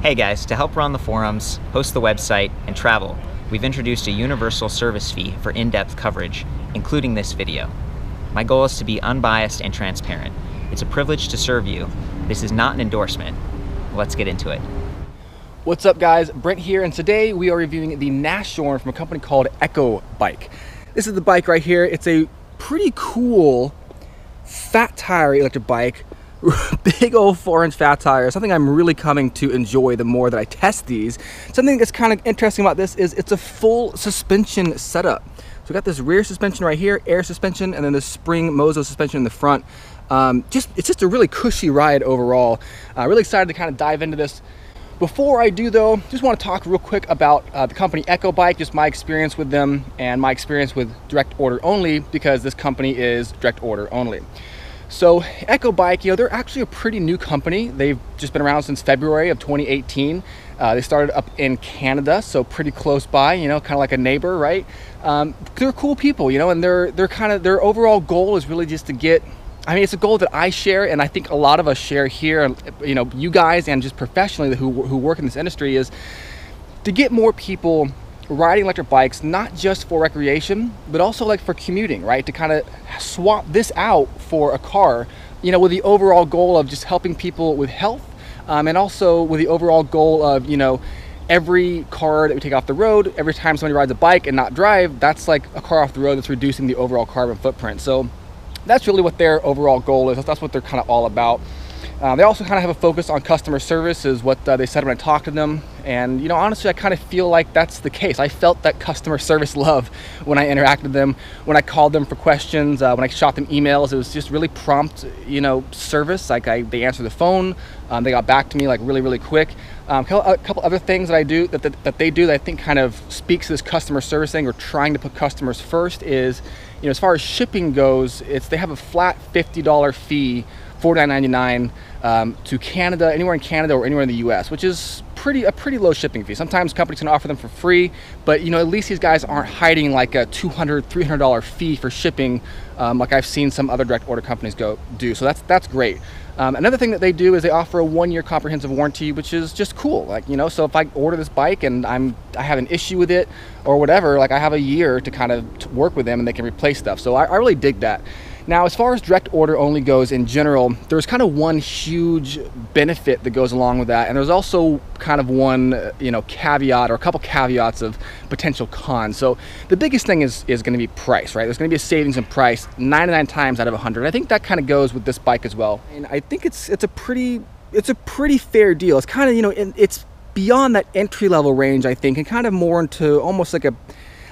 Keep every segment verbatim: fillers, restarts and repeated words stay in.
Hey guys, to help run the forums, host the website, and travel, we've introduced a universal service fee for in-depth coverage, including this video. My goal is to be unbiased and transparent. It's a privilege to serve you. This is not an endorsement. Let's get into it. What's up guys, Brent here, and today we are reviewing the Nashorn from a company called Ecco Bike. This is the bike right here. It's a pretty cool fat tire electric bike. Big old four inch fat tire, something I'm really coming to enjoy the more that I test these. Something that's kind of interesting about this is it's a full suspension setup. So we got this rear suspension right here, air suspension, and then the spring mozo suspension in the front. Um, just It's just a really cushy ride overall. Uh, really excited to kind of dive into this. Before I do though, just want to talk real quick about uh, the company Ecco Bike, just my experience with them and my experience with direct order only, because this company is direct order only. So Ecco Bike, you know, they're actually a pretty new company. They've just been around since February of twenty eighteen. Uh, they started up in Canada, so pretty close by, you know, kind of like a neighbor, right? Um, they're cool people, you know, and they're, they're kind of, their overall goal is really just to get, I mean, it's a goal that I share, and I think a lot of us share here, you know, you guys and just professionally who, who work in this industry, is to get more people riding electric bikes, not just for recreation, but also like for commuting, right? To kind of swap this out for a car, you know, with the overall goal of just helping people with health, um, and also with the overall goal of, you know, every car that we take off the road, every time somebody rides a bike and not drive, that's like a car off the road that's reducing the overall carbon footprint. So that's really what their overall goal is. That's what they're kind of all about. Uh, they also kind of have a focus on customer service is what uh, they said when I talked to them. And, you know, honestly, I kind of feel like that's the case. I felt that customer service love when I interacted with them, when I called them for questions, uh, when I shot them emails. It was just really prompt, you know, service. Like I, they answered the phone. Um, they got back to me like really, really quick. Um, a couple other things that I do that, that, that they do that I think kind of speaks to this customer service thing or trying to put customers first is, you know, as far as shipping goes, it's they have a flat fifty dollar fee, forty-nine ninety-nine um, to Canada, anywhere in Canada or anywhere in the U S, which is pretty a pretty low shipping fee. Sometimes companies can offer them for free, but you know, at least these guys aren't hiding like a two hundred, three hundred dollar fee for shipping, um, like I've seen some other direct order companies go do. So that's that's great. Um, another thing that they do is they offer a one-year comprehensive warranty, which is just cool. Like, you know, so if I order this bike and I'm I have an issue with it or whatever, like I have a year to kind of to work with them and they can replace stuff. So I, I really dig that. Now, as far as direct order only goes in general, there's kind of one huge benefit that goes along with that. And there's also kind of one, you know, caveat or a couple caveats of potential cons. So the biggest thing is, is going to be price, right? There's going to be a savings in price ninety-nine times out of one hundred. I think that kind of goes with this bike as well. And I think it's, it's a pretty, it's a pretty fair deal. It's kind of, you know, it's beyond that entry level range, I think, and kind of more into almost like a,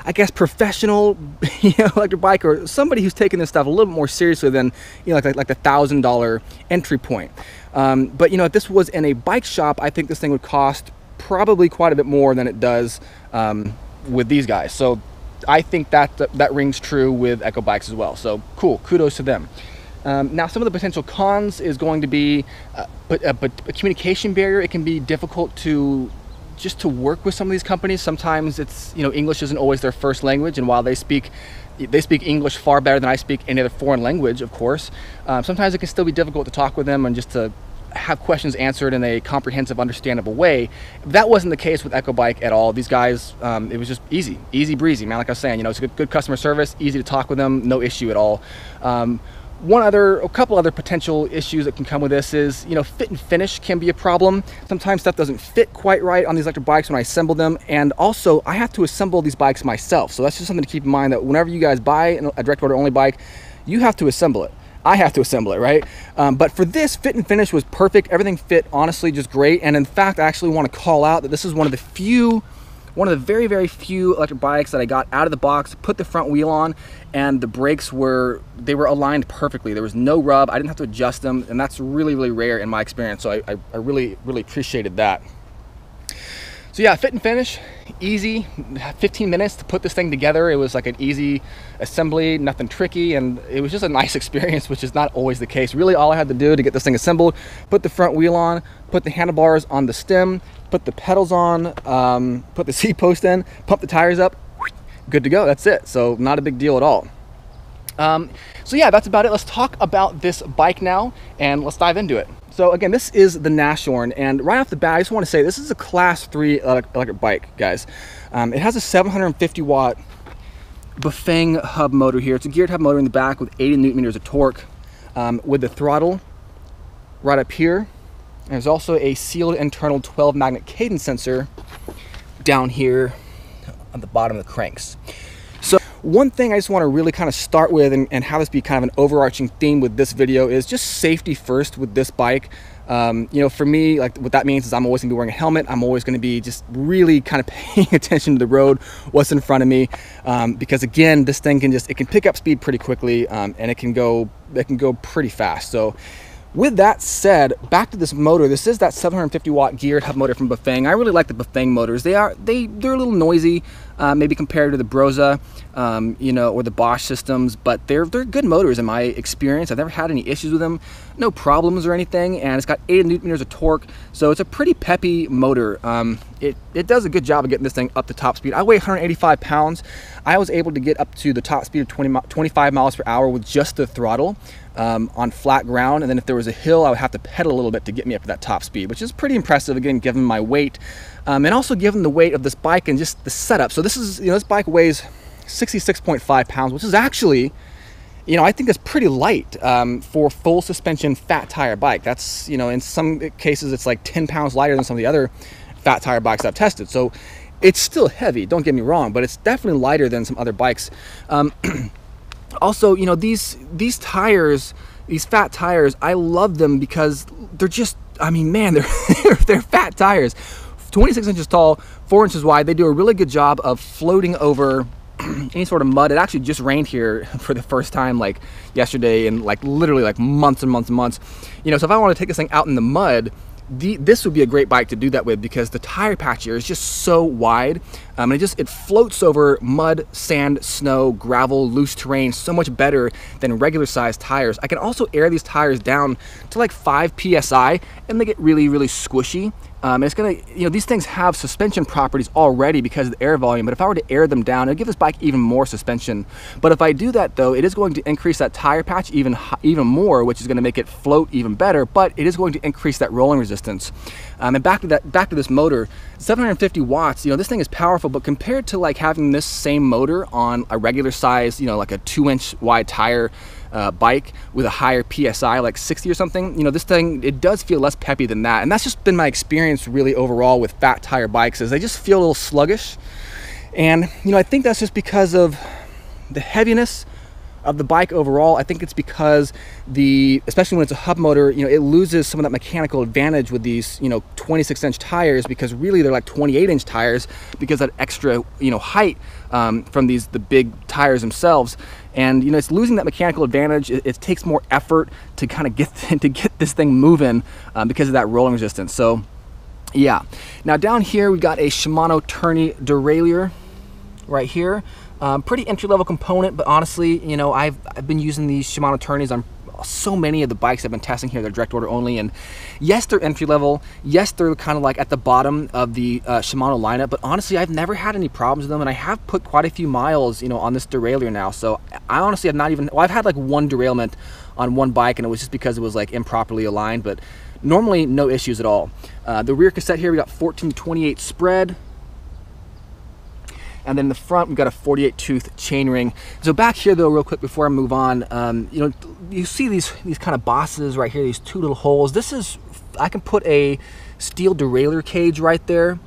I guess, professional, you know, electric bike or somebody who's taking this stuff a little bit more seriously than, you know, like, like, like the one thousand dollar entry point. Um, but, you know, if this was in a bike shop, I think this thing would cost probably quite a bit more than it does um, with these guys. So I think that that, that rings true with Ecco Bikes as well. So cool. Kudos to them. Um, now, some of the potential cons is going to be uh, but, uh, but a communication barrier. It can be difficult to just to work with some of these companies. Sometimes it's, you know, English isn't always their first language, and while they speak they speak English far better than I speak any other foreign language, of course, um, sometimes it can still be difficult to talk with them and just to have questions answered in a comprehensive, understandable way. That wasn't the case with Ecco Bike at all. These guys, um, it was just easy, easy breezy, man. Like I was saying, you know, it's a good, good customer service, easy to talk with them, no issue at all. Um, One other, a couple other potential issues that can come with this is, you know, fit and finish can be a problem. Sometimes stuff doesn't fit quite right on these electric bikes when I assemble them. And also I have to assemble these bikes myself. So that's just something to keep in mind, that whenever you guys buy a direct order only bike, you have to assemble it. I have to assemble it, right? Um, but for this, fit and finish was perfect. Everything fit, honestly, just great. And in fact, I actually want to call out that this is one of the few One of the very, very few electric bikes that I got out of the box, put the front wheel on, and the brakes were, they were aligned perfectly. There was no rub, I didn't have to adjust them, and that's really, really rare in my experience, so I, I, I really, really appreciated that. So yeah, fit and finish, easy, fifteen minutes to put this thing together. It was like an easy assembly, nothing tricky, and it was just a nice experience, which is not always the case. Really all I had to do to get this thing assembled, put the front wheel on, put the handlebars on the stem, put the pedals on, um, put the seat post in, pump the tires up, good to go, that's it. So not a big deal at all. Um, so yeah, that's about it. Let's talk about this bike now and let's dive into it. So again, this is the Nashorn, and right off the bat, I just want to say this is a class three electric bike, guys. Um, it has a seven hundred fifty watt Bafang hub motor here. It's a geared hub motor in the back with eighty newton meters of torque, um, with the throttle right up here. And there's also a sealed internal twelve magnet cadence sensor down here on the bottom of the cranks. So one thing I just want to really kind of start with, and, and have this be kind of an overarching theme with this video, is just safety first with this bike. Um, you know, for me, like what that means is I'm always gonna be wearing a helmet. I'm always gonna be just really kind of paying attention to the road, what's in front of me. Um, because again, this thing can just, it can pick up speed pretty quickly, um, and it can go, it can go pretty fast. So with that said, back to this motor. This is that seven hundred fifty watt geared hub motor from Bafang. I really like the Bafang motors. They are, they, they're a little noisy, uh, maybe compared to the Broza, um, you know, or the Bosch systems, but they're, they're good motors in my experience. I've never had any issues with them, no problems or anything, and it's got eighty newton meters of torque, so it's a pretty peppy motor. Um, it, it does a good job of getting this thing up to top speed. I weigh one hundred eighty-five pounds. I was able to get up to the top speed of twenty-five miles per hour with just the throttle. Um, on flat ground, and then if there was a hill, I would have to pedal a little bit to get me up to that top speed, which is pretty impressive, again, given my weight, um, and also given the weight of this bike and just the setup. So this is, you know, this bike weighs sixty-six point five pounds, which is actually, you know, I think that's pretty light um, for full suspension fat tire bike. That's, you know, in some cases it's like ten pounds lighter than some of the other fat tire bikes I've tested. So it's still heavy, don't get me wrong, but it's definitely lighter than some other bikes. Um, Also, you know, these these tires, these fat tires, I love them because they're just, I mean, man, they're, they're, they're fat tires. twenty-six inches tall, four inches wide. They do a really good job of floating over any sort of mud. It actually just rained here for the first time, like yesterday, and like literally like months and months and months. You know, so if I want to take this thing out in the mud, The, this would be a great bike to do that with, because the tire patch here is just so wide, um, and it just it floats over mud, sand, snow, gravel, loose terrain so much better than regular sized tires. I can also air these tires down to like five P S I, and they get really really squishy. Um, and it's gonna, you know, these things have suspension properties already because of the air volume, but if I were to air them down, it'd give this bike even more suspension. But if I do that though, it is going to increase that tire patch even even more, which is going to make it float even better. But it is going to increase that rolling resistance. Um, and back to that, back to this motor, seven hundred fifty watts. You know, this thing is powerful, but compared to like having this same motor on a regular size, you know, like a two-inch wide tire uh, bike with a higher P S I, like sixty or something. You know, this thing, it does feel less peppy than that, and that's just been my experience really overall with fat tire bikes, is they just feel a little sluggish, and you know, I think that's just because of the heaviness of the bike overall. I think it's because the, especially when it's a hub motor, you know, it loses some of that mechanical advantage with these, you know, twenty-six inch tires, because really they're like twenty-eight inch tires because of that extra, you know, height um, from these, the big tires themselves. And, you know, it's losing that mechanical advantage. It, it takes more effort to kind of get, to get this thing moving um, because of that rolling resistance. So yeah. Now down here, we've got a Shimano Tourney derailleur right here. Um, pretty entry-level component, but honestly, you know, I've, I've been using these Shimano Tourneys on so many of the bikes I've been testing here. They're direct order only, and yes, they're entry-level, yes, they're kind of like at the bottom of the uh, Shimano lineup, but honestly, I've never had any problems with them, and I have put quite a few miles, you know, on this derailleur now, so I honestly have not even, well, I've had like one derailment on one bike, and it was just because it was like improperly aligned, but normally no issues at all. Uh, the rear cassette here, we got fourteen twenty-eight spread, and then in the front, we've got a forty-eight tooth chainring. So back here though, real quick before I move on, um, you know, you see these, these kind of bosses right here, these two little holes. This is, I can put a steel derailleur cage right there,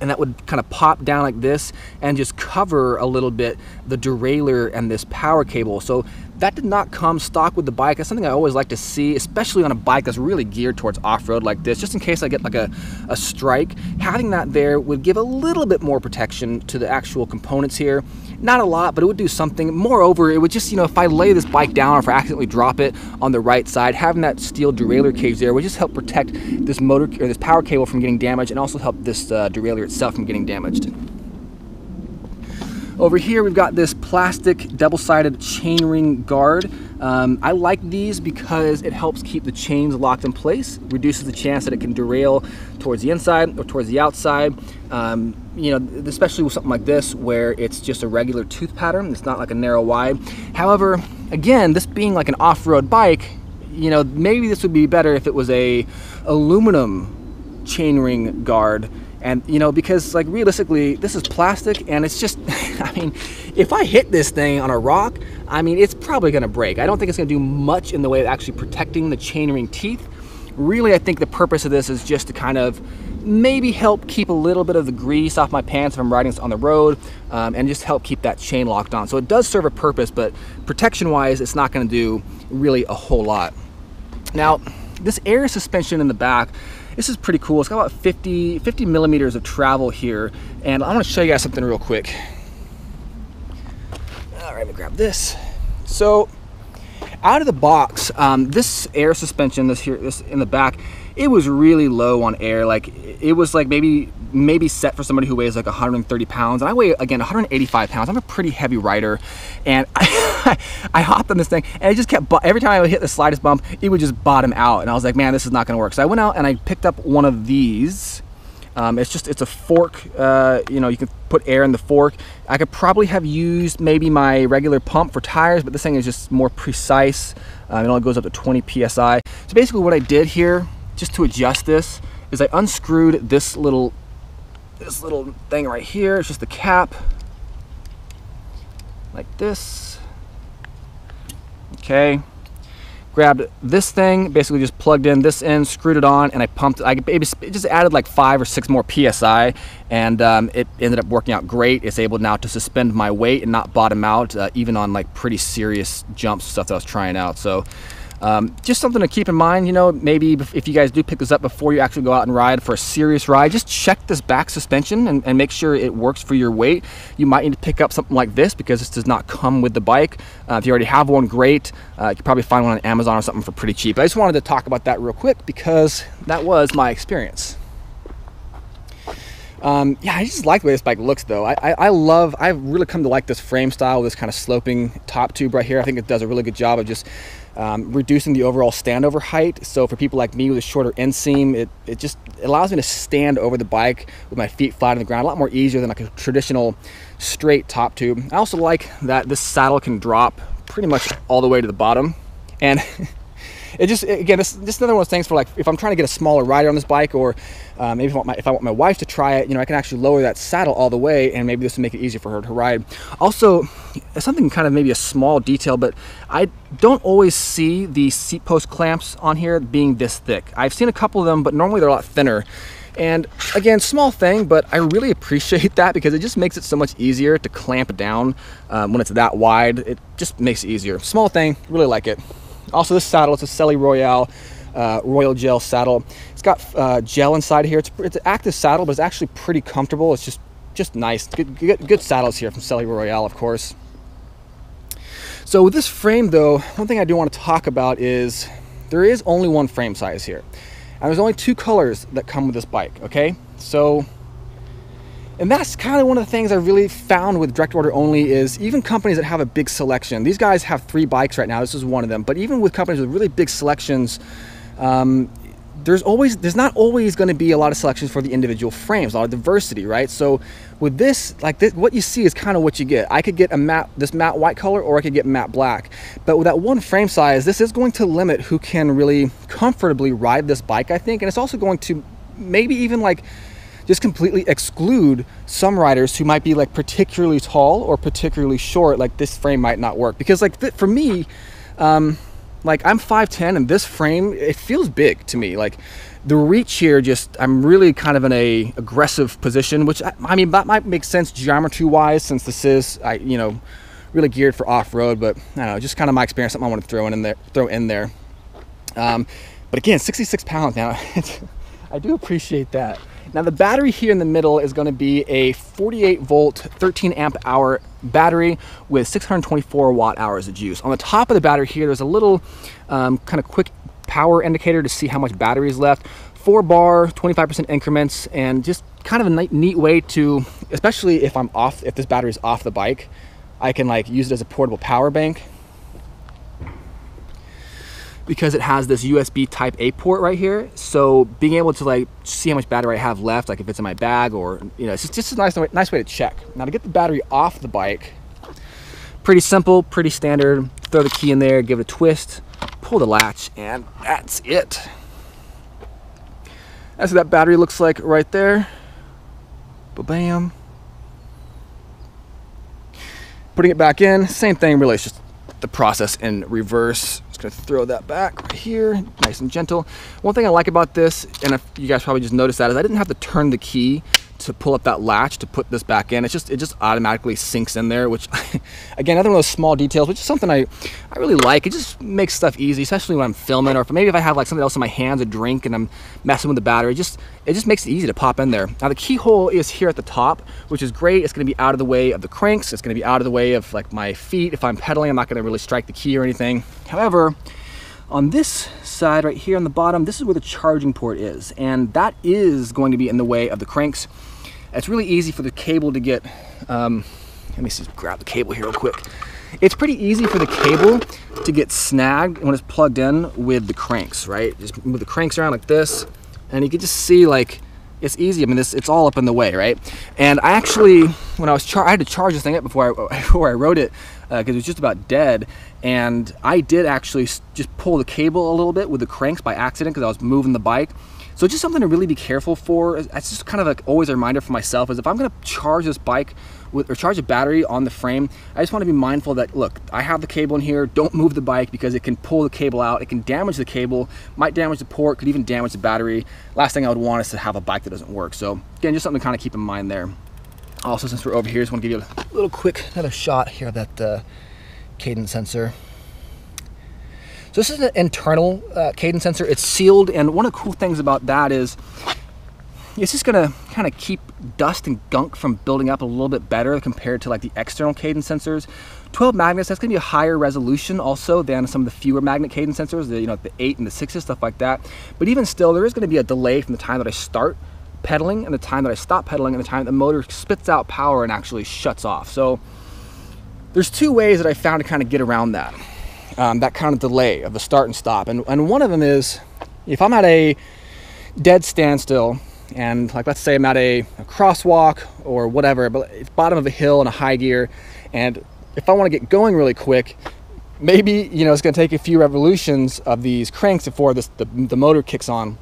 and that would kind of pop down like this and just cover a little bit the derailleur and this power cable. So that did not come stock with the bike. That's something I always like to see, especially on a bike that's really geared towards off-road like this, just in case I get like a, a strike. Having that there would give a little bit more protection to the actual components here. Not a lot, but it would do something. Moreover, it would just, you know, if I lay this bike down or if I accidentally drop it on the right side, having that steel derailleur cage there would just help protect this motor or this power cable from getting damaged, and also help this uh, derailleur itself from getting damaged. Over here, we've got this plastic double-sided chainring guard. Um, I like these because it helps keep the chains locked in place, reduces the chance that it can derail towards the inside or towards the outside. Um, you know, especially with something like this where it's just a regular tooth pattern. It's not like a narrow wide. However, again, this being like an off-road bike, you know, maybe this would be better if it was a aluminum chainring guard. And, you know, because, like, realistically, this is plastic, and it's just, I mean, if I hit this thing on a rock, I mean, it's probably going to break. I don't think it's going to do much in the way of actually protecting the chainring teeth. Really, I think the purpose of this is just to kind of maybe help keep a little bit of the grease off my pants if I'm riding this on the road, um, and just help keep that chain locked on. So it does serve a purpose, but protection-wise, it's not going to do really a whole lot. Now, this air suspension in the back, this is pretty cool. It's got about fifty, fifty millimeters of travel here. And I want to show you guys something real quick. All right, let me grab this. So out of the box, um, this air suspension, this here, this in the back, it was really low on air. Like, it was like maybe, maybe set for somebody who weighs like one hundred thirty pounds. And I weigh, again, one hundred eighty-five pounds. I'm a pretty heavy rider. And I, I hopped on this thing, and it just kept, every time I would hit the slightest bump, it would just bottom out. And I was like, man, this is not gonna work. So I went out and I picked up one of these. Um, it's just, it's a fork, uh, you know, you can put air in the fork. I could probably have used maybe my regular pump for tires, but this thing is just more precise. Um, it only goes up to twenty P S I. So basically what I did here, just to adjust this, is I unscrewed this little, this little thing right here. It's just the cap, like this. Okay. Grabbed this thing, basically just plugged in this end, screwed it on, and I pumped it. I it just added like five or six more P S I, and um, it ended up working out great. It's able now to suspend my weight and not bottom out, uh, even on like pretty serious jumps, stuff that I was trying out. So um, just something to keep in mind, you know, maybe if you guys do pick this up before you actually go out and ride for a serious ride, just check this back suspension and, and make sure it works for your weight. You might need to pick up something like this because this does not come with the bike. Uh, if you already have one, great. Uh, you can probably find one on Amazon or something for pretty cheap. I just wanted to talk about that real quick because that was my experience. Um, yeah, I just like the way this bike looks though. I, I, I love, I've really come to like this frame style, this kind of sloping top tube right here. I think it does a really good job of just um, reducing the overall standover height. So for people like me with a shorter inseam, it, it just allows me to stand over the bike with my feet flat on the ground a lot more easier than like a traditional straight top tube. I also like that this saddle can drop pretty much all the way to the bottom. And it just, again, this is another one of those things for like, if I'm trying to get a smaller rider on this bike, or uh, maybe if I, want my, if I want my wife to try it, you know, I can actually lower that saddle all the way, and maybe this will make it easier for her to ride. Also, something kind of maybe a small detail, but I don't always see the seat post clamps on here being this thick. I've seen a couple of them, but normally they're a lot thinner. And again, small thing, but I really appreciate that because it just makes it so much easier to clamp down um, when it's that wide. It just makes it easier. Small thing, really like it. Also, this saddle, it's a Selle Royal, uh, Royal Gel saddle. It's got uh, gel inside here. It's, it's an active saddle, but it's actually pretty comfortable. It's just, just nice. Good, good, good saddles here from Selle Royal, of course. So with this frame, though, one thing I do want to talk about is there is only one frame size here. And there's only two colors that come with this bike, okay? So, and that's kind of one of the things I really found with direct order only is even companies that have a big selection, these guys have three bikes right now, this is one of them, but even with companies with really big selections, um, there's always, there's not always going to be a lot of selections for the individual frames, a lot of diversity, right? So with this, like this, what you see is kind of what you get. I could get a matte, this matte white color, or I could get matte black. But with that one frame size, this is going to limit who can really comfortably ride this bike, I think. And it's also going to maybe even like, just completely exclude some riders who might be like particularly tall or particularly short, like this frame might not work. Because like for me, um, like I'm five ten and this frame, it feels big to me. Like the reach here just, I'm really kind of in a aggressive position, which I, I mean, that might make sense geometry wise since this is, I you know, really geared for off-road, but I don't know, just kind of my experience, something I want to throw in there, throw in there. Um, but again, sixty-six pounds now, I do appreciate that. Now the battery here in the middle is going to be a forty-eight volt, thirteen amp hour battery with six hundred twenty-four watt hours of juice. On the top of the battery here, there's a little um, kind of quick power indicator to see how much battery is left. Four bar, twenty-five percent increments, and just kind of a neat way to, especially if I'm off, if this battery's off the bike, I can like use it as a portable power bank. Because it has this U S B type A port right here. So being able to like see how much battery I have left, like if it's in my bag or, you know, it's just, just a nice, nice way to check. Now to get the battery off the bike, pretty simple, pretty standard. Throw the key in there, give it a twist, pull the latch, and that's it. That's what that battery looks like right there. Ba-bam. Putting it back in, same thing really, it's just the process in reverse. Just gonna throw that back right here, nice and gentle. One thing I like about this, and you guys probably just noticed that, is I didn't have to turn the key to pull up that latch to put this back in. It's just, it just automatically sinks in there, which again, another one of those small details, which is something I, I really like. It just makes stuff easy, especially when I'm filming, or if, maybe if I have like something else in my hands, a drink, and I'm messing with the battery, just, it just makes it easy to pop in there. Now the keyhole is here at the top, which is great. It's gonna be out of the way of the cranks. It's gonna be out of the way of like my feet. If I'm pedaling, I'm not gonna really strike the key or anything. However, on this side right here on the bottom, this is where the charging port is, and that is going to be in the way of the cranks. It's really easy for the cable to get, um, let me just grab the cable here real quick. It's pretty easy for the cable to get snagged when it's plugged in with the cranks, right? Just move the cranks around like this, and you can just see like, it's easy. I mean, this, it's all up in the way, right? And I actually, when I was char I had to charge this thing up before I, before I rode it, because uh, it was just about dead. And I did actually just pull the cable a little bit with the cranks by accident because I was moving the bike. So it's just something to really be careful for. It's just kind of like always a reminder for myself is if I'm gonna charge this bike with, or charge a battery on the frame, I just wanna be mindful that, look, I have the cable in here, don't move the bike because it can pull the cable out, it can damage the cable, might damage the port, could even damage the battery. Last thing I would want is to have a bike that doesn't work. So again, just something to kind of keep in mind there. Also, since we're over here, just wanna give you a little quick, another shot here of that uh, cadence sensor. So this is an internal uh, cadence sensor. It's sealed, and one of the cool things about that is it's just gonna kind of keep dust and gunk from building up a little bit better compared to like the external cadence sensors. twelve magnets, that's gonna be a higher resolution also than some of the fewer magnet cadence sensors, the, you know, the eight and the sixes, stuff like that. But even still, there is gonna be a delay from the time that I start pedaling and the time that I stop pedaling and the time the motor spits out power and actually shuts off. So there's two ways that I found to kind of get around that. Um, that kind of delay of the start and stop. And, and one of them is, if I'm at a dead standstill, and like let's say I'm at a, a crosswalk or whatever, but it's bottom of a hill in a high gear, and if I wanna get going really quick, maybe, you know, it's gonna take a few revolutions of these cranks before this, the, the motor kicks on.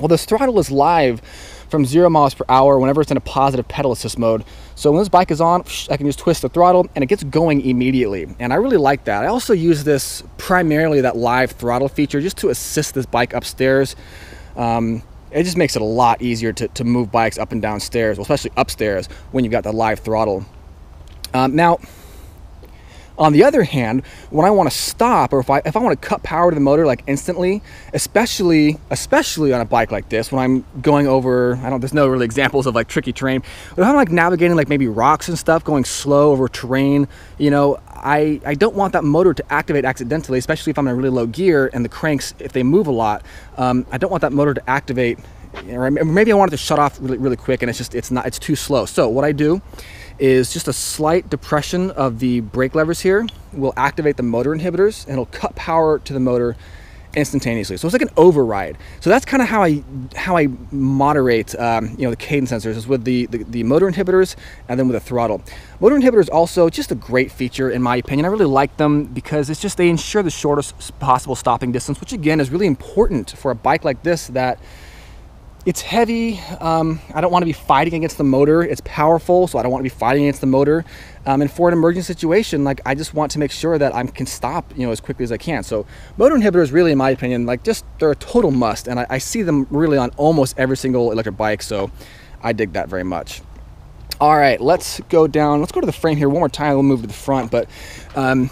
Well, this throttle is live from zero miles per hour whenever it's in a positive pedal assist mode. So when this bike is on, I can just twist the throttle and it gets going immediately. And I really like that. I also use this primarily, that live throttle feature, just to assist this bike upstairs. Um, it just makes it a lot easier to, to move bikes up and down stairs, well, especially upstairs when you've got the live throttle. Um, now, on the other hand, when I want to stop, or if I if I want to cut power to the motor like instantly, especially especially on a bike like this, when I'm going over, I don't, there's no really examples of like tricky terrain, but if I'm like navigating like maybe rocks and stuff, going slow over terrain, you know, I, I don't want that motor to activate accidentally, especially if I'm in a really low gear and the cranks, if they move a lot, um, I don't want that motor to activate, or maybe I want it to shut off really, really quick and it's just, it's not, it's too slow. So what I do is just a slight depression of the brake levers here will activate the motor inhibitors and it'll cut power to the motor instantaneously. So it's like an override. So that's kind of how I how I moderate um, you know, the cadence sensors, is with the, the, the motor inhibitors and then with the throttle. Motor inhibitors also just a great feature in my opinion. I really like them because it's just, they ensure the shortest possible stopping distance, which again is really important for a bike like this that it's heavy. Um, I don't want to be fighting against the motor. It's powerful, so I don't want to be fighting against the motor. Um, and for an emergency situation, like I just want to make sure that I can stop, you know, as quickly as I can. So motor inhibitors, really, in my opinion, like just they're a total must, and I, I see them really on almost every single electric bike. So I dig that very much. All right, let's go down. Let's go to the frame here one more time. We'll move to the front, but um,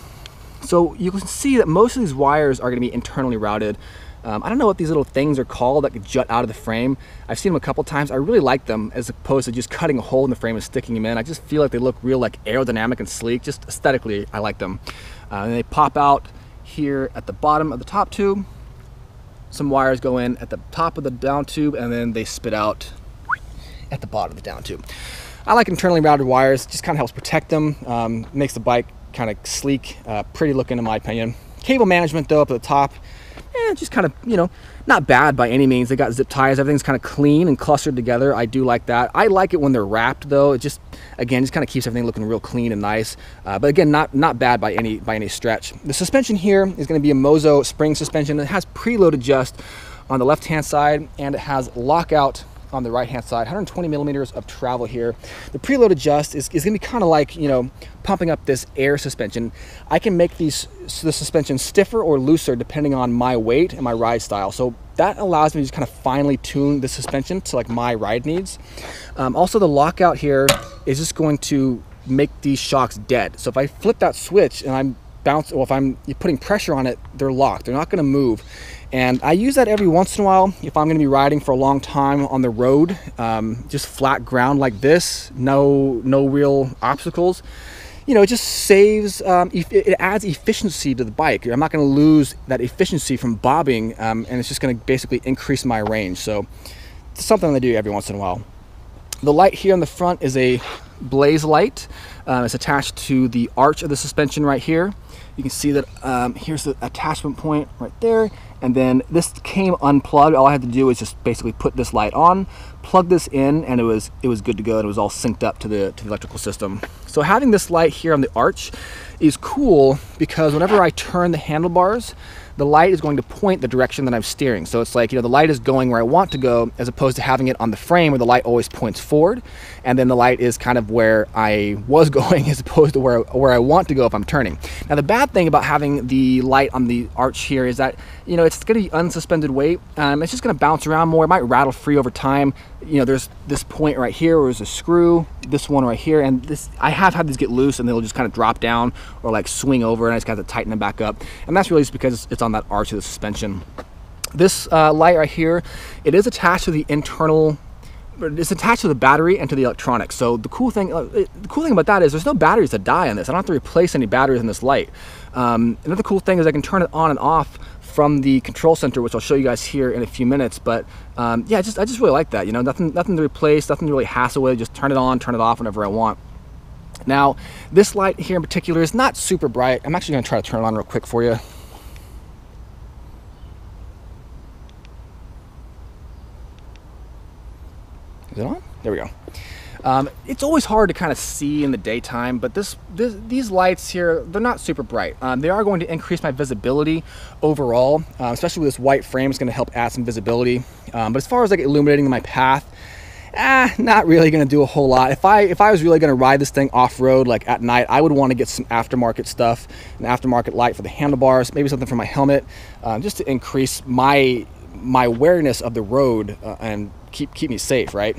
so you can see that most of these wires are going to be internally routed. Um, I don't know what these little things are called that could jut out of the frame. I've seen them a couple times. I really like them as opposed to just cutting a hole in the frame and sticking them in. I just feel like they look real like aerodynamic and sleek. Just aesthetically, I like them. Uh, and they pop out here at the bottom of the top tube. Some wires go in at the top of the down tube and then they spit out at the bottom of the down tube. I like internally routed wires. Just kind of helps protect them. Um, makes the bike kind of sleek, uh, pretty looking in my opinion. Cable management though up at the top. eh, just kind of, you know, not bad by any means. They got zip ties. Everything's kind of clean and clustered together. I do like that. I like it when they're wrapped though. It just, again, just kind of keeps everything looking real clean and nice. Uh, but again, not not bad by any by any stretch. The suspension here is going to be a Mozo spring suspension. It has preload adjust on the left-hand side, and it has lockout on the right-hand side, one hundred twenty millimeters of travel here. The preload adjust is, is gonna be kind of like, you know, pumping up this air suspension. I can make these the suspension stiffer or looser depending on my weight and my ride style. So that allows me to just kind of finely tune the suspension to like my ride needs. Um, also, the lockout here is just going to make these shocks dead. So if I flip that switch and I'm bounce, well, if I'm putting pressure on it, they're locked. They're not gonna move. And I use that every once in a while if I'm gonna be riding for a long time on the road, um, just flat ground like this, no no real obstacles. You know, it just saves, um, it adds efficiency to the bike. I'm not gonna lose that efficiency from bobbing, um, and it's just gonna basically increase my range. So it's something I do every once in a while. The light here on the front is a Blaze light. Um, it's attached to the arch of the suspension right here. You can see that um, here's the attachment point right there. And then this came unplugged. All I had to do was just basically put this light on, plug this in, and it was it was good to go. And it was all synced up to the to the electrical system. So having this light here on the arch is cool because whenever I turn the handlebars, the light is going to point the direction that I'm steering. So it's like, you know, the light is going where I want to go, as opposed to having it on the frame where the light always points forward. And then the light is kind of where I was going as opposed to where, where I want to go if I'm turning. Now, the bad thing about having the light on the arch here is that, you know, it's gonna be unsuspended weight. Um, it's just gonna bounce around more. It might rattle free over time. You know, there's this point right here where there's a screw, this one right here, and this, I have had these get loose and they'll just kind of drop down or like swing over, and I just got to tighten them back up. And that's really just because it's on that arch of the suspension. This uh, light right here, it is attached to the internal, it's attached to the battery and to the electronics. So the cool thing, the cool thing about that is there's no batteries that die on this. I don't have to replace any batteries in this light. Um, another cool thing is I can turn it on and off from the control center, which I'll show you guys here in a few minutes. But um, yeah, just I just really like that. You know, nothing, nothing to replace, nothing to really hassle with. Just turn it on, turn it off whenever I want. Now, this light here in particular is not super bright. I'm actually going to try to turn it on real quick for you. Is it on? There we go. Um, it's always hard to kind of see in the daytime, but this, this these lights here, they're not super bright. Um, they are going to increase my visibility overall, uh, especially with this white frame. It's going to help add some visibility. Um, but as far as like illuminating my path, eh, not really going to do a whole lot. If I if I was really going to ride this thing off road, like at night, I would want to get some aftermarket stuff, an aftermarket light for the handlebars, maybe something for my helmet, um, just to increase my my awareness of the road uh, and keep keep me safe, right?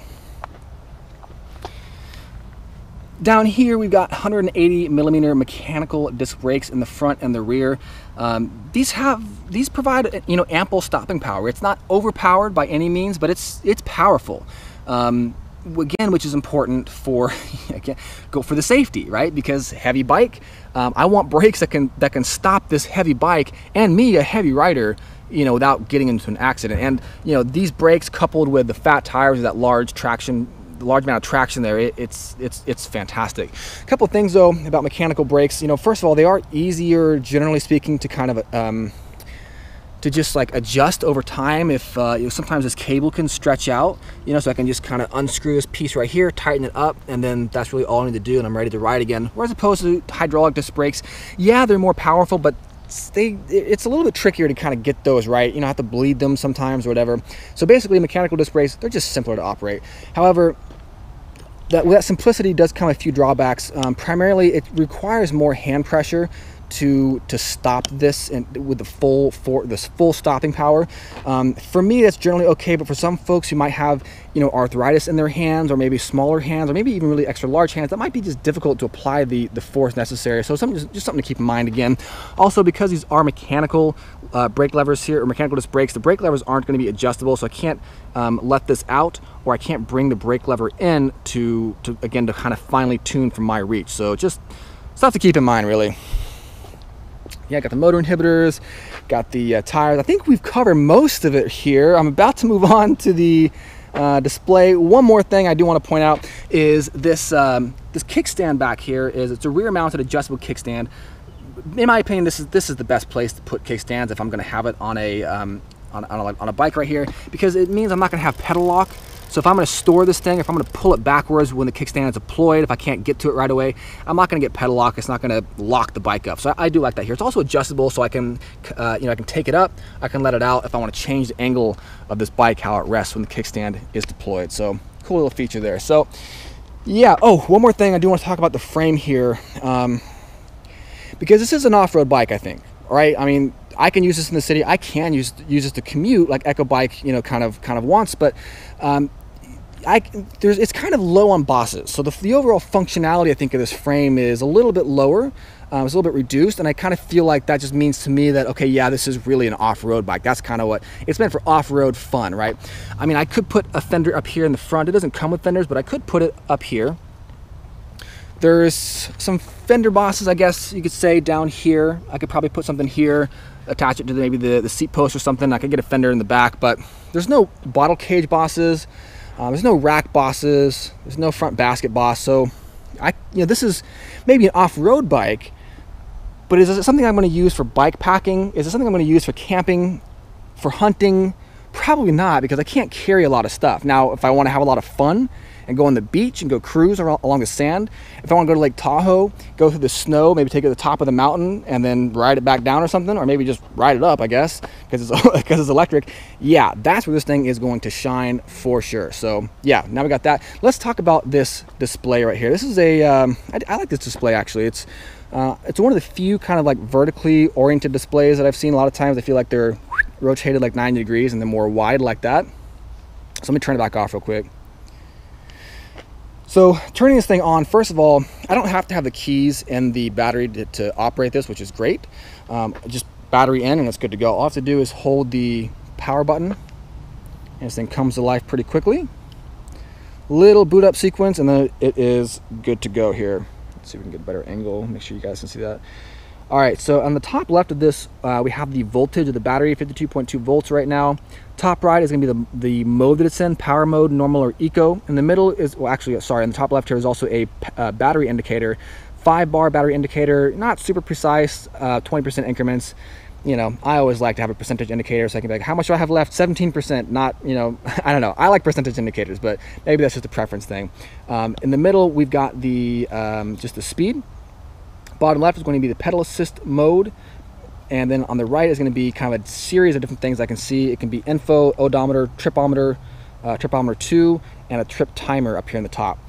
Down here, we've got one hundred eighty millimeter mechanical disc brakes in the front and the rear. Um, these have these provide, you know, ample stopping power. It's not overpowered by any means, but it's it's powerful. Um, again, which is important for again, go for the safety, right? Because heavy bike, um, I want brakes that can that can stop this heavy bike and me, a heavy rider, you know, without getting into an accident. And you know, these brakes coupled with the fat tires, that large traction, large amount of traction there, it, it's it's it's fantastic. A couple of things though about mechanical brakes. You know, first of all, they are easier, generally speaking, to kind of um, to just like adjust over time. If uh, you know, sometimes this cable can stretch out, you know, so I can just kind of unscrew this piece right here, tighten it up, and then that's really all I need to do, and I'm ready to ride again. Whereas opposed to hydraulic disc brakes, yeah, they're more powerful, but They, it's a little bit trickier to kind of get those right. You know, I have to bleed them sometimes or whatever. So basically, mechanical disc brakes, they're just simpler to operate. However, that, with that simplicity does come a few drawbacks. Um, primarily, it requires more hand pressure to to stop this and with the full for this full stopping power. Um, for me, that's generally okay, but for some folks who might have, you know, arthritis in their hands, or maybe smaller hands, or maybe even really extra large hands, that might be just difficult to apply the the force necessary. So something just, just something to keep in mind. Again, also because these are mechanical uh, brake levers here, or mechanical disc brakes, the brake levers aren't going to be adjustable, so I can't um, let this out, or I can't bring the brake lever in to to again to kind of finely tune from my reach. So just stuff to keep in mind, really. Yeah, got the motor inhibitors, got the uh, tires. I think we've covered most of it here. I'm about to move on to the uh, display. One more thing I do want to point out is this um, this kickstand back here. Is it's a rear-mounted adjustable kickstand. in my opinion, this is this is the best place to put kickstands if I'm going to have it on a um, on, on a on a bike right here, because it means I'm not going to have pedal lock. So if I'm going to store this thing, if I'm going to pull it backwards when the kickstand is deployed, if I can't get to it right away, I'm not going to get pedal lock. It's not going to lock the bike up. So I, I do like that here. It's also adjustable, so I can, uh, you know, I can take it up, I can let it out if I want to change the angle of this bike, how it rests when the kickstand is deployed. So cool little feature there. So yeah. Oh, one more thing I do want to talk about the frame here, um, because this is an off-road bike, I think. All right. I mean, I can use this in the city. I can use use this to commute, like Ecco Bike, you know, kind of kind of wants, but. Um, I, there's, it's kind of low on bosses, so the, the overall functionality I think of this frame is a little bit lower, um, it's a little bit reduced, and I kind of feel like that just means to me that, okay, yeah, this is really an off-road bike. That's kind of what it's meant for, off-road fun, right? I mean, I could put a fender up here in the front. It doesn't come with fenders, but I could put it up here. There's some fender bosses, I guess you could say, down here. I could probably put something here, attach it to maybe the, the seat post or something. I could get a fender in the back, but there's no bottle cage bosses. Um, there's no rack bosses, there's no front basket boss. So I, you know, this is maybe an off-road bike, but is it something I'm going to use for bike packing? Is it something I'm going to use for camping, for hunting? Probably not, because I can't carry a lot of stuff. Now, if I want to have a lot of fun and go on the beach and go cruise around, along the sand, if I want to go to Lake Tahoe, go through the snow, maybe take it to the top of the mountain and then ride it back down or something, or maybe just ride it up, I guess, because it's, because it's electric. Yeah, that's where this thing is going to shine for sure. So yeah, now we got that. Let's talk about this display right here. This is a, um, I, I like this display actually. It's, uh, it's one of the few kind of like vertically oriented displays that I've seen. A lot of times I feel like they're rotated like ninety degrees and then more wide like that. So let me turn it back off real quick. So turning this thing on, first of all, I don't have to have the keys and the battery to, to operate this, which is great. Um, just battery in and it's good to go. All I have to do is hold the power button and this thing comes to life pretty quickly. Little boot up sequence and then it is good to go here. Let's see if we can get a better angle. Make sure you guys can see that. All right, so on the top left of this, uh, we have the voltage of the battery, fifty-two point two volts right now. Top right is gonna be the, the mode that it's in, power mode, normal, or eco. In the middle is, well, actually, sorry, on the top left here is also a uh, battery indicator, five bar battery indicator, not super precise, uh, twenty percent increments. You know, I always like to have a percentage indicator so I can be like, how much do I have left? seventeen percent, not, you know, I don't know. I like percentage indicators, but maybe that's just a preference thing. Um, in the middle, we've got the, um, just the speed. Bottom left is going to be the pedal assist mode, and then on the right is going to be kind of a series of different things I can see. It can be info, odometer, tripometer, uh, tripometer two, and a trip timer up here in the top.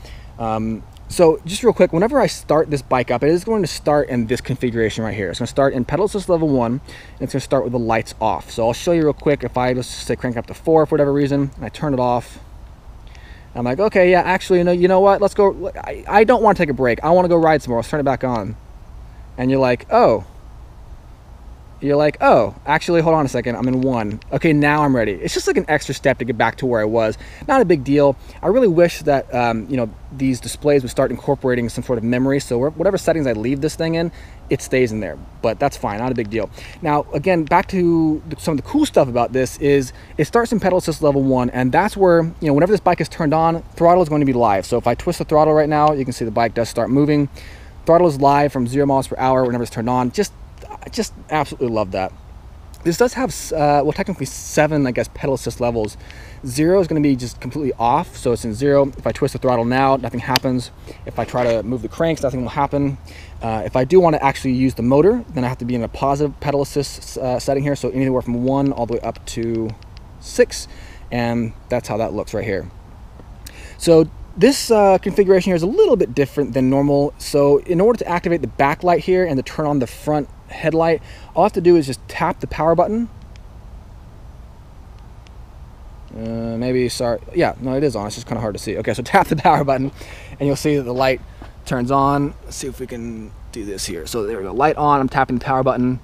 Um, so just real quick, whenever I start this bike up, it is going to start in this configuration right here. It's going to start in pedal assist level one, and it's going to start with the lights off. So I'll show you real quick. If I just say crank up to four for whatever reason, and I turn it off, I'm like, okay, yeah, actually, you know, you know what? Let's go. I, I don't want to take a break. I want to go ride some more. Let's turn it back on. And you're like, oh, you're like, oh, actually, hold on a second. I'm in one. Okay, now I'm ready. It's just like an extra step to get back to where I was. Not a big deal. I really wish that, um, you know, these displays would start incorporating some sort of memory. So whatever settings I leave this thing in, it stays in there, but that's fine. Not a big deal. Now, again, back to some of the cool stuff about this is it starts in pedal assist level one. And that's where, you know, whenever this bike is turned on, throttle is going to be live. So if I twist the throttle right now, you can see the bike does start moving. Throttle is live from zero miles per hour whenever it's turned on. Just, just absolutely love that. This does have, uh, well, technically seven, I guess, pedal assist levels. Zero is going to be just completely off, so it's in zero. If I twist the throttle now, nothing happens. If I try to move the cranks, nothing will happen. Uh, if I do want to actually use the motor, then I have to be in a positive pedal assist uh, setting here, so anywhere from one all the way up to six, and that's how that looks right here. So this uh, configuration here is a little bit different than normal. So in order to activate the backlight here and to turn on the front headlight, all I have to do is just tap the power button. Uh, maybe, sorry. Yeah, no, it is on. It's just kind of hard to see. Okay, so tap the power button and you'll see that the light turns on. Let's see if we can do this here. So there we go. Light on. I'm tapping the power button.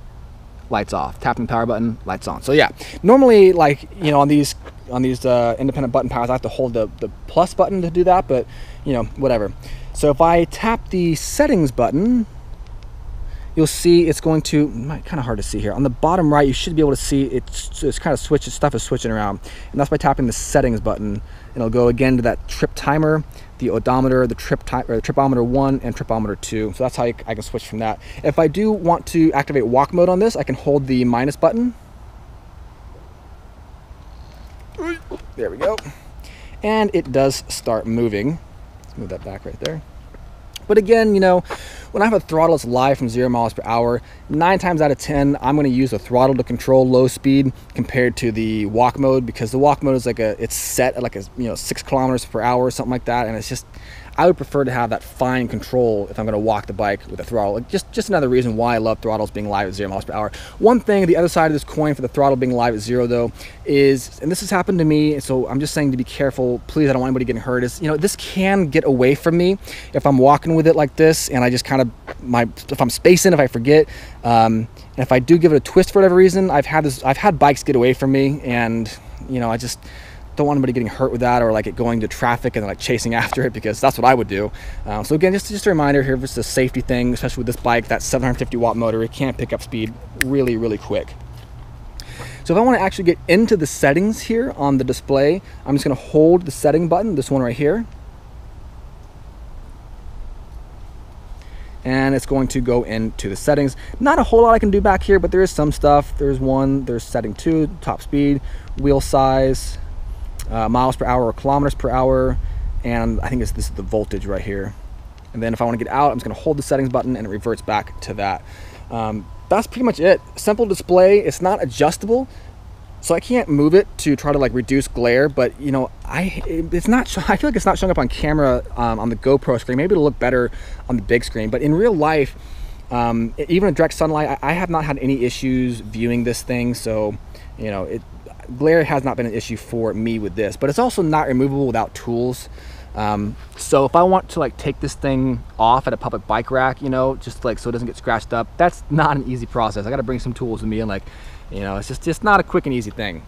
Lights off. Tapping the power button. Lights on. So yeah, normally, like, you know, on these on these uh, independent button powers, I have to hold the, the plus button to do that, but you know, whatever. So if I tap the settings button, you'll see it's going to, kind of hard to see here. On the bottom right, you should be able to see it's, it's kind of switches, stuff is switching around. And that's by tapping the settings button. And it'll go again to that trip timer, the odometer, the trip time, or the tripometer one and tripometer two. So that's how I can switch from that. If I do want to activate walk mode on this, I can hold the minus button. There we go. And it does start moving. Let's move that back right there. But again, you know, when I have a throttle that's live from zero miles per hour, nine times out of ten, I'm going to use a throttle to control low speed compared to the walk mode, because the walk mode is like a, it's set at like a, you know, six kilometers per hour or something like that. And it's just, I would prefer to have that fine control if I'm going to walk the bike with a throttle. Just, just another reason why I love throttles being live at zero miles per hour. One thing, the other side of this coin for the throttle being live at zero though is, and this has happened to me, so I'm just saying to be careful, please, I don't want anybody getting hurt, is, you know, this can get away from me if I'm walking with it like this and I just kind of, my, if I'm spacing, if I forget, um, and if I do give it a twist for whatever reason, I've had this, I've had bikes get away from me and, you know, I just, don't want anybody getting hurt with that, or like it going to traffic and like chasing after it, because that's what I would do. Um, so again, just, just a reminder here, it's a safety thing, especially with this bike, that seven hundred fifty watt motor, it can pick up speed really, really quick. So if I want to actually get into the settings here on the display, I'm just going to hold the setting button, this one right here. And it's going to go into the settings. Not a whole lot I can do back here, but there is some stuff. There's one, there's setting two, top speed, wheel size, Uh, miles per hour or kilometers per hour, and I think it's, this is the voltage right here. And then if I want to get out, I'm just going to hold the settings button and it reverts back to that. Um, that's pretty much it. Simple display. It's not adjustable, so I can't move it to try to like reduce glare, but you know, I it's not I feel like it's not showing up on camera um, on the GoPro screen. Maybe it'll look better on the big screen, but in real life, um, even in direct sunlight, I, I have not had any issues viewing this thing. So you know, it glare has not been an issue for me with this, but it's also not removable without tools. Um, so if I want to like take this thing off at a public bike rack, you know, just like so it doesn't get scratched up, that's not an easy process. I got to bring some tools with me, and like, you know, it's just just not a quick and easy thing.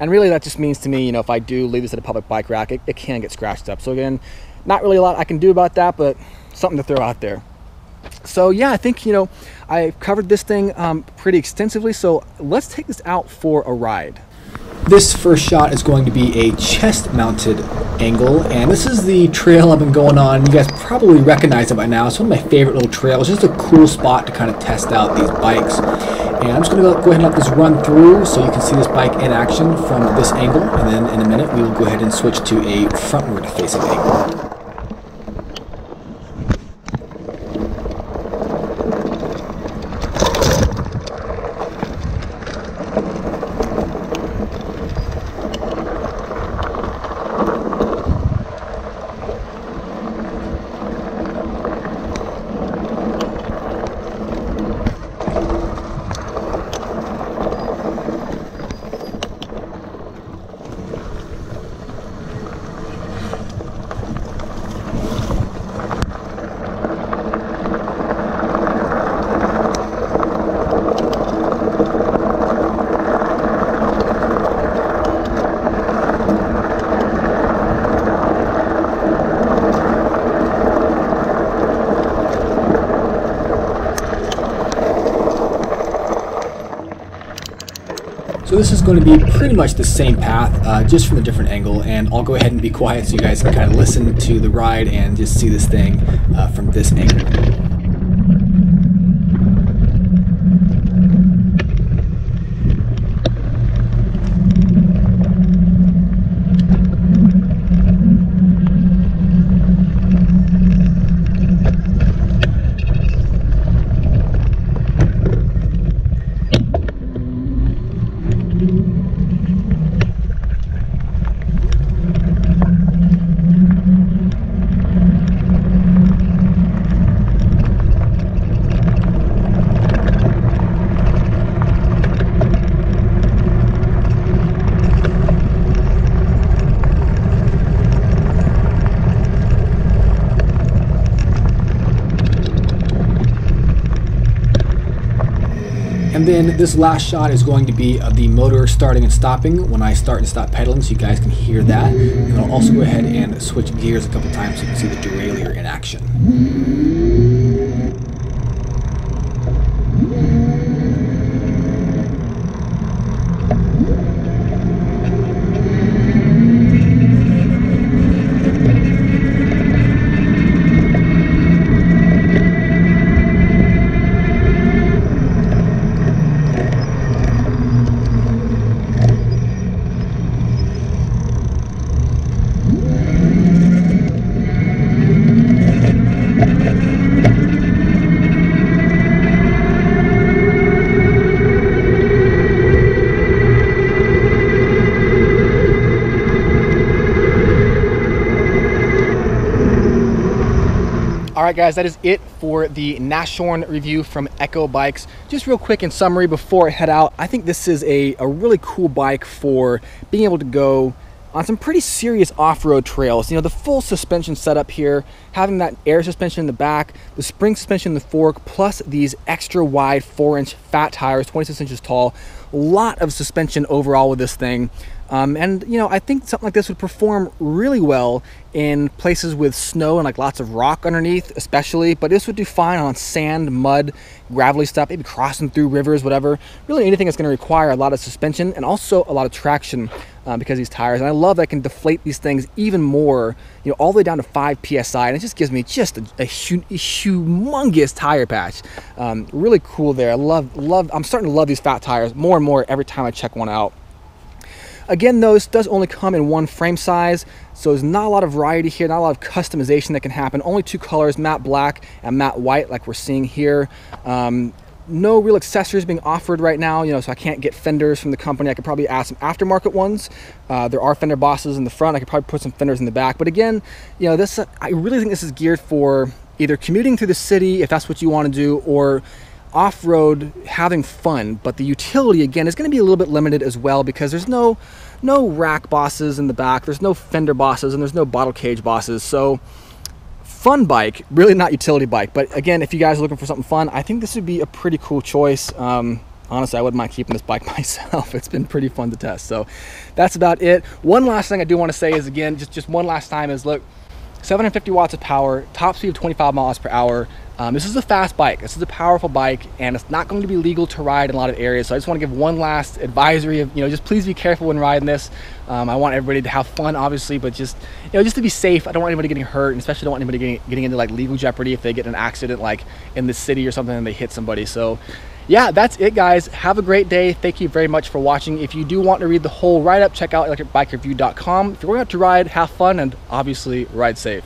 And really that just means to me, you know, if I do leave this at a public bike rack, it, it can get scratched up. So again, not really a lot I can do about that, but something to throw out there. So yeah, I think, you know, I've covered this thing um, pretty extensively, so let's take this out for a ride. This first shot is going to be a chest-mounted angle, and this is the trail I've been going on. You guys probably recognize it by now. It's one of my favorite little trails. It's just a cool spot to kind of test out these bikes. And I'm just going to go ahead and let this run through so you can see this bike in action from this angle, and then in a minute we will go ahead and switch to a frontward-facing angle. So this is going to be pretty much the same path, uh, just from a different angle, and I'll go ahead and be quiet so you guys can kind of listen to the ride and just see this thing uh, from this angle. And then this last shot is going to be of the motor starting and stopping when I start and stop pedaling, so you guys can hear that. And I'll also go ahead and switch gears a couple times so you can see the derailleur in action. right, guys, that is it for the Nashorn review from Ecco Bikes. Just real quick in summary before I head out, I think this is a, a really cool bike for being able to go on some pretty serious off-road trails. You know, the full suspension setup here, having that air suspension in the back, the spring suspension in the fork, plus these extra wide four inch fat tires, twenty-six inches tall, a lot of suspension overall with this thing. Um, and you know, I think something like this would perform really well in places with snow and like lots of rock underneath, especially, but this would do fine on sand, mud, gravelly stuff, maybe crossing through rivers, whatever. Really anything that's gonna require a lot of suspension and also a lot of traction uh, because these tires. And I love that I can deflate these things even more, you know, all the way down to five P S I, and it just gives me just a, a, hu a humongous tire patch. Um, really cool there. I love, love, I'm starting to love these fat tires more and more every time I check one out. Again, though, this does only come in one frame size, so there's not a lot of variety here, not a lot of customization that can happen. Only two colors, matte black and matte white, like we're seeing here. Um, no real accessories being offered right now, you know, so I can't get fenders from the company. I could probably add some aftermarket ones. Uh, there are fender bosses in the front. I could probably put some fenders in the back. But again, you know, this, I really think this is geared for either commuting through the city, if that's what you want to do, or off-road, having fun. But the utility, again, is going to be a little bit limited as well, because there's no no rack bosses in the back, there's no fender bosses, and there's no bottle cage bosses. So fun bike, really not utility bike. But again, if you guys are looking for something fun, I think this would be a pretty cool choice. Um, honestly, I wouldn't mind keeping this bike myself. It's been pretty fun to test. So that's about it. One last thing I do want to say is, again, just just one last time is, look, seven hundred fifty watts of power, top speed of twenty-five miles per hour. Um, this is a fast bike, this is a powerful bike, and it's not going to be legal to ride in a lot of areas. So I just want to give one last advisory of, you know, just please be careful when riding this. Um, I want everybody to have fun, obviously, but just, you know, just to be safe. I don't want anybody getting hurt, and especially don't want anybody getting, getting into like legal jeopardy if they get in an accident like in the city or something and they hit somebody. So yeah, that's it, guys. Have a great day. Thank you very much for watching. If you do want to read the whole write-up, check out electric bike review dot com. If you're going out to ride, have fun, and obviously ride safe.